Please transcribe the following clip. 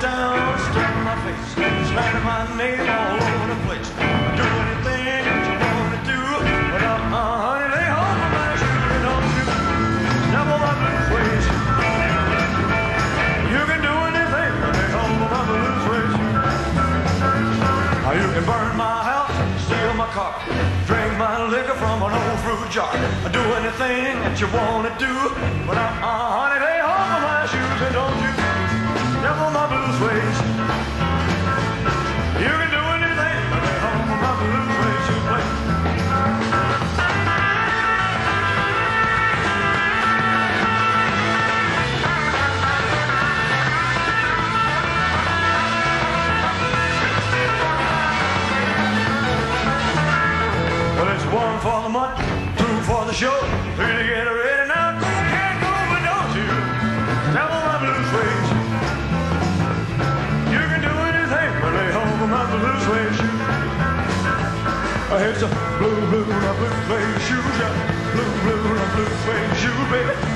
down, slap my face, slapping my name all over the place. I do anything that you want to do, but my honey, lay hold of my shoe, don't you never want me crazy. You can do anything, but lay hold of my blue suede shoes. You can burn my house, steal my car, drink my liquor from an old fruit jar. I do anything that you want to do, but my honey, lay hold of my shoes, and don't you never my blue suede shoes. You can do anything, but lay hold of my blue suede shoes, please. Well, it's one for the month, two for the show, three to get ready now. Go, can't go, but don't you never my blue suede shoes. Blue suede shoes. It's a blue, blue, blue suede shoes. Blue, blue, blue suede shoes, baby.